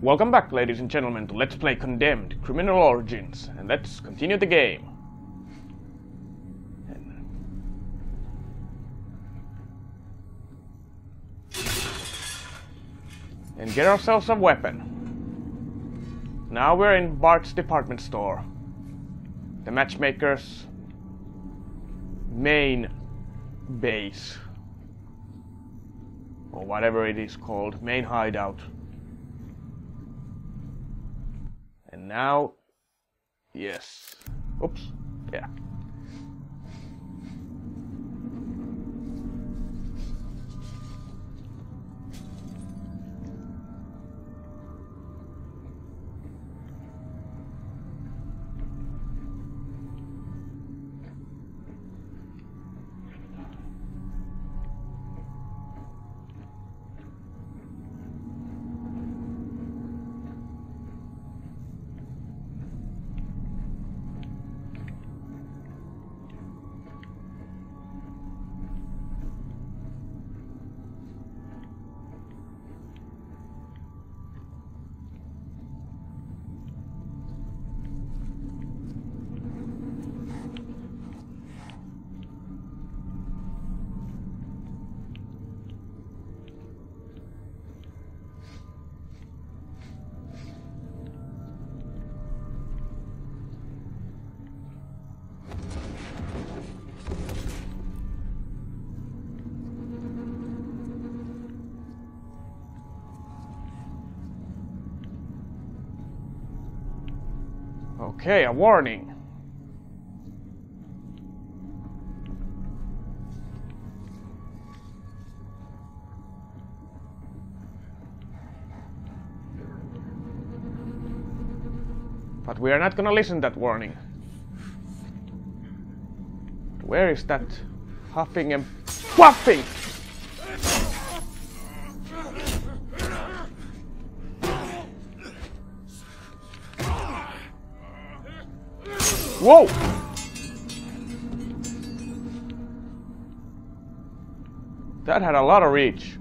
Welcome back, ladies and gentlemen, to Let's Play Condemned: Criminal Origins, and let's continue the game. And get ourselves a weapon. Now we're in Bart's department store, the matchmaker's main base, or whatever it is called, main hideout. And now, yes, oops, yeah. Okay, a warning. But we are not gonna listen to that warning. Where is that huffing and puffing? Whoa! That had a lot of reach.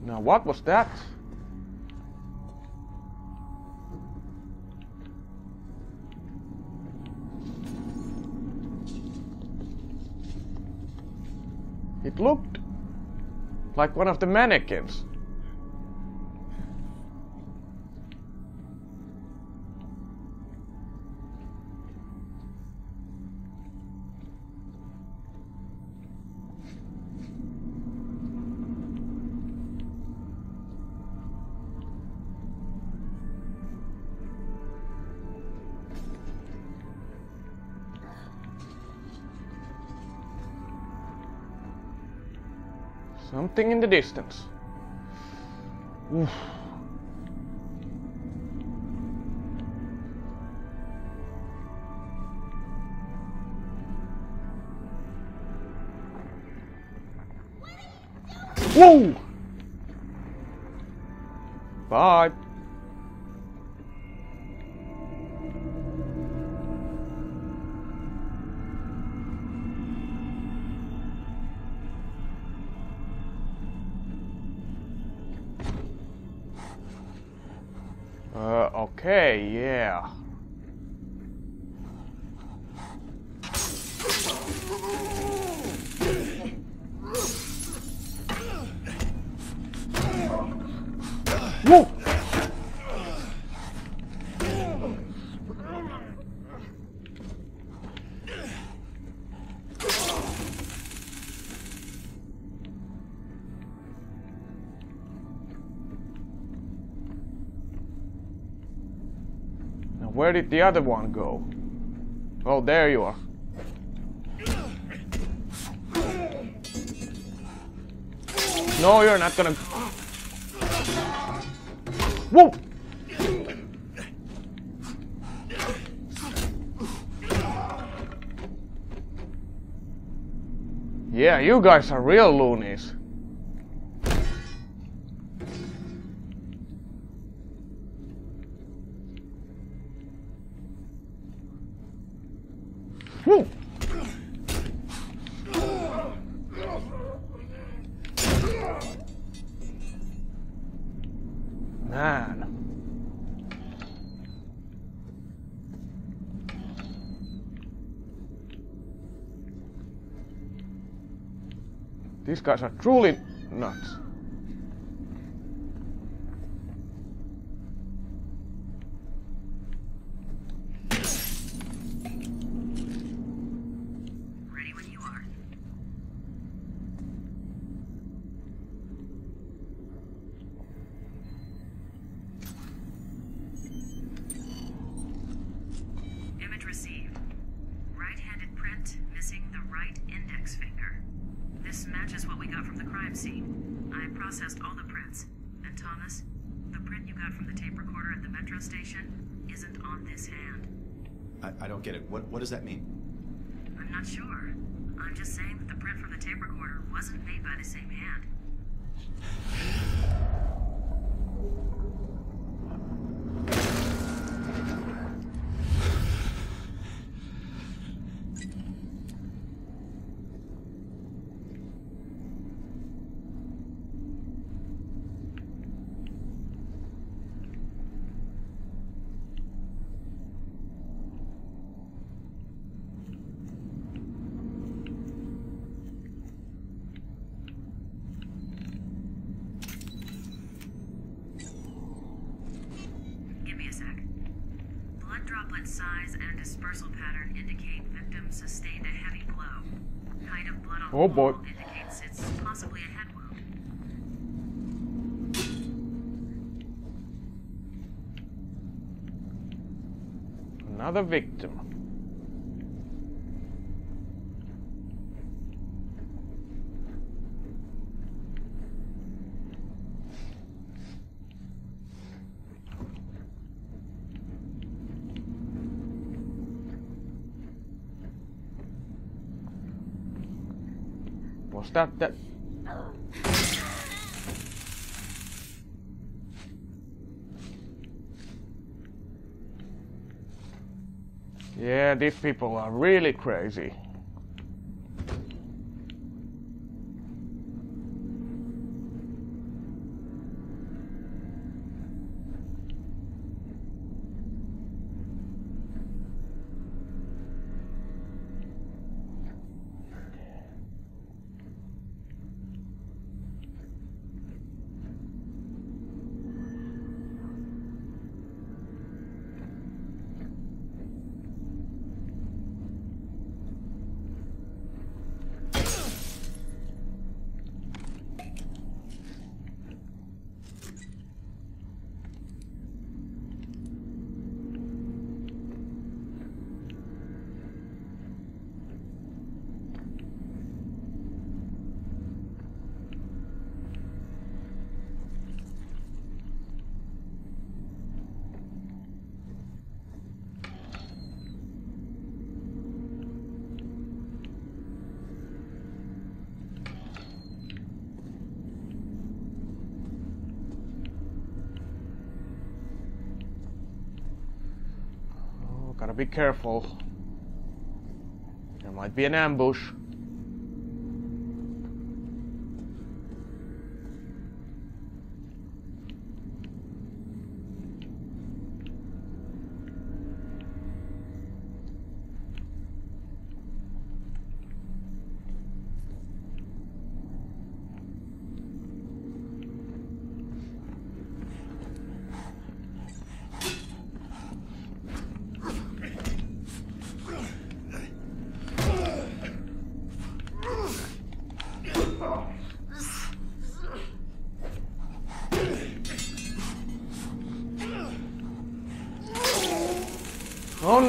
Now what was that? It looked like one of the mannequins. Something in the distance. Oof. Whoa! Bye. Okay, yeah. Whoa! Where did the other one go? Oh, there you are. No, you're not gonna... Whoa! Yeah, you guys are real loonies. Woo! Man. These guys are truly nuts. Ready when you are. Image received. Right-handed print missing the right index finger. This matches what we got from the crime scene. I processed all the prints. And Thomas, the print you got from the tape recorder at the metro station isn't on this hand. I don't get it. What does that mean? I'm not sure. I'm just saying that the print from the tape recorder wasn't made by the same hand. Size and dispersal pattern indicate victim sustained a heavy blow. Kind of blood on the wall indicates it's possibly a head wound. Another victim. Stop that. Yeah, these people are really crazy. Gotta be careful. There might be an ambush.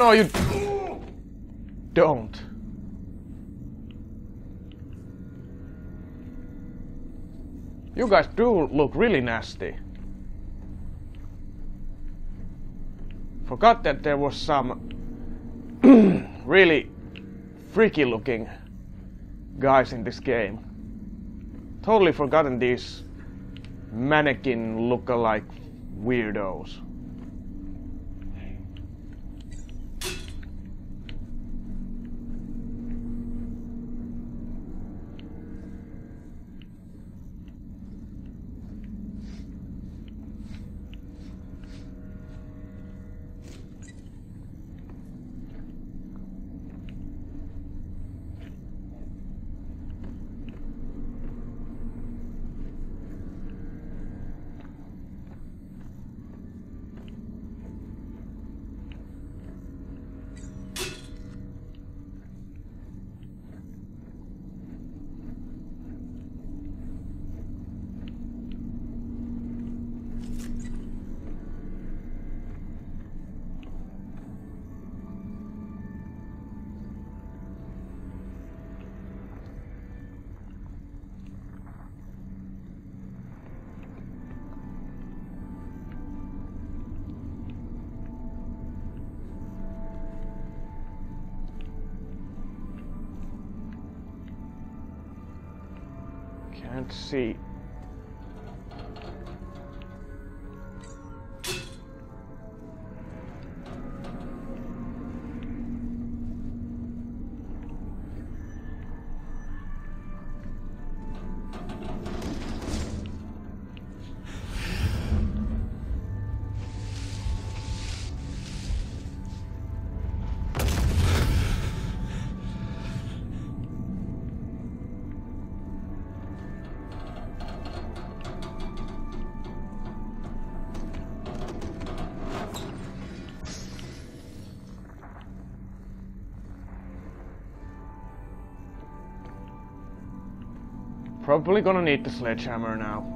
no, you don't. You guys do look really nasty. Forgot that there was some really freaky looking guys in this game. Totally forgotten these mannequin look-alike weirdos. Let's see. Probably gonna need the sledgehammer now.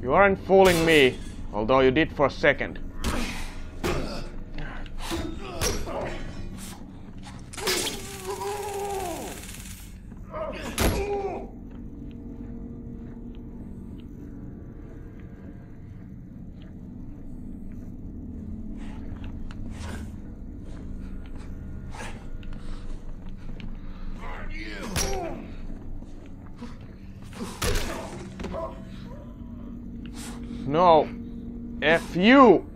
You aren't fooling me, although you did for a second. No, F you!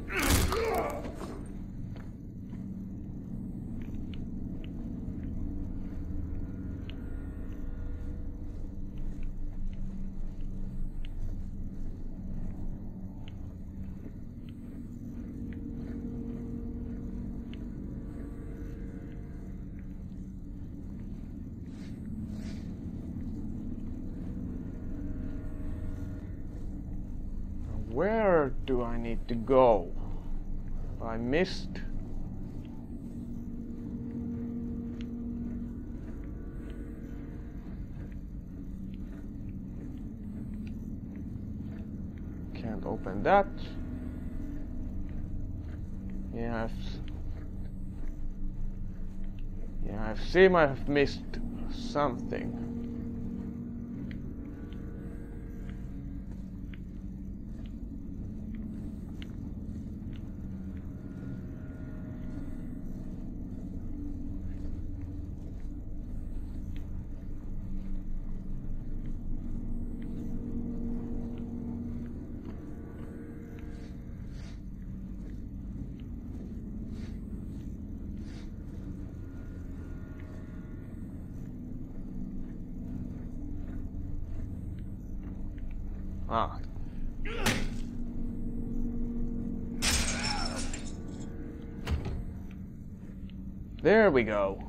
Where do I need to go? Have I missed? Can't open that. Yeah, I seem I have missed something. Ah. There we go.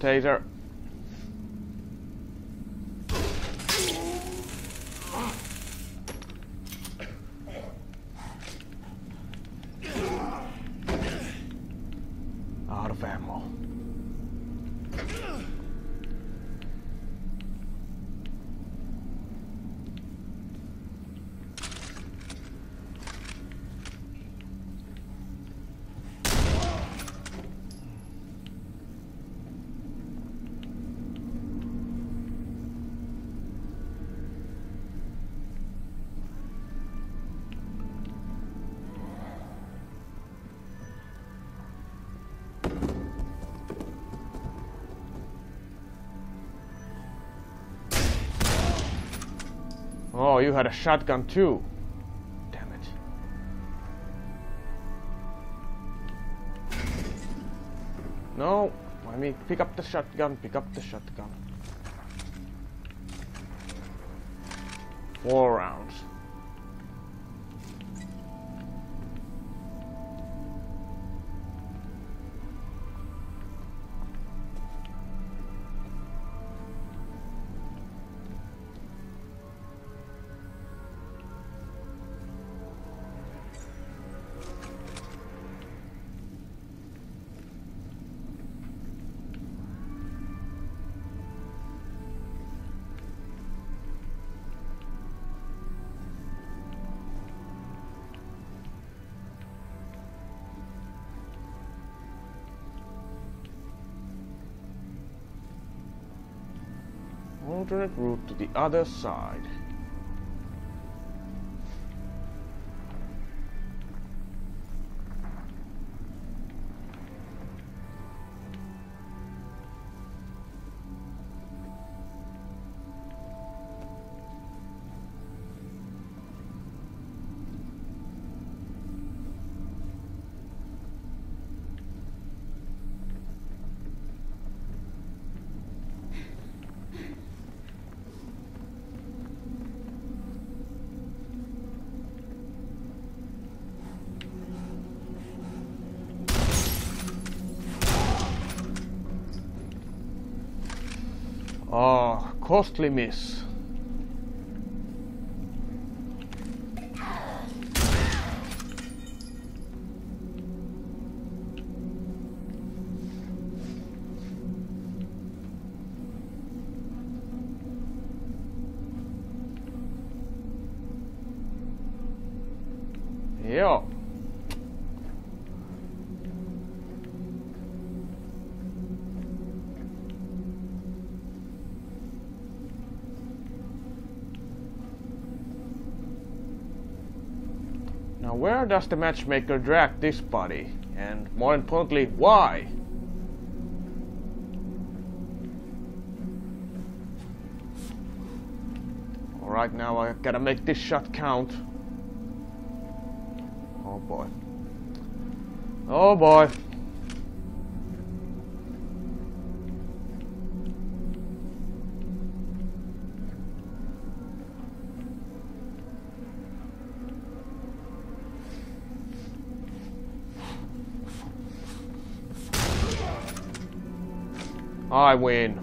Taser. Out of ammo. Oh, you had a shotgun too. Damn it. No, I mean, pick up the shotgun, pick up the shotgun. 4 rounds. Alternate route to the other side. Oh, costly miss. Yo. Where does the matchmaker drag this body? And more importantly, why? Alright, now I gotta make this shot count. Oh boy. Oh boy. I win.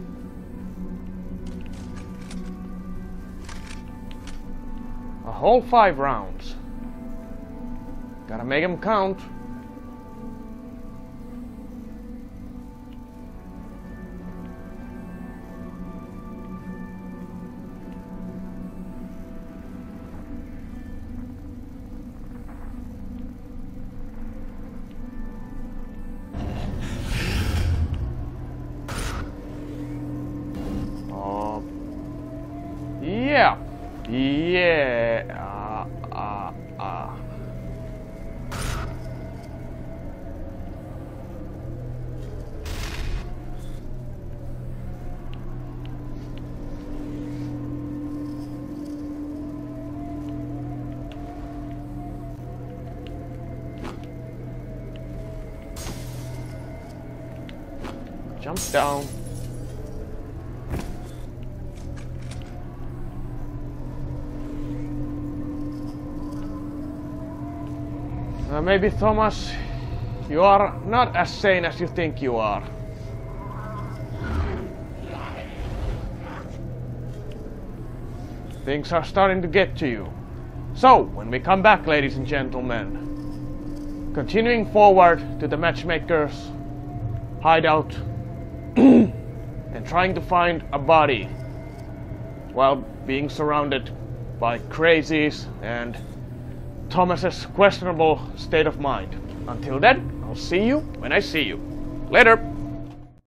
A whole 5 rounds. Gotta make them count. Yeah. Yeah. Jump down. Maybe Thomas, you are not as sane as you think you are. Things are starting to get to you. So, when we come back, ladies and gentlemen, continuing forward to the matchmaker's hideout, and trying to find a body while being surrounded by crazies and Thomas's questionable state of mind. Until then, I'll see you when I see you. Later!